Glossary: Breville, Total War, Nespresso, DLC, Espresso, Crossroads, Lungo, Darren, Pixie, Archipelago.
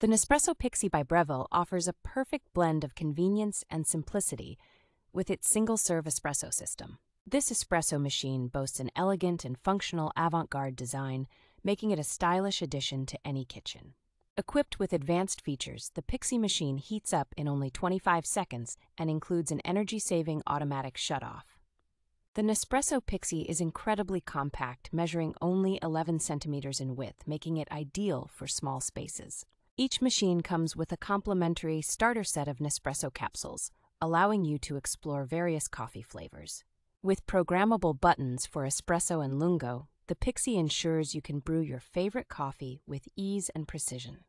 The Nespresso Pixie by Breville offers a perfect blend of convenience and simplicity with its single-serve espresso system. This espresso machine boasts an elegant and functional avant-garde design, making it a stylish addition to any kitchen. Equipped with advanced features, the Pixie machine heats up in only 25 seconds and includes an energy-saving automatic shutoff. The Nespresso Pixie is incredibly compact, measuring only 11 centimeters in width, making it ideal for small spaces. Each machine comes with a complimentary starter set of Nespresso capsules, allowing you to explore various coffee flavors. With programmable buttons for Espresso and Lungo, the Pixie ensures you can brew your favorite coffee with ease and precision.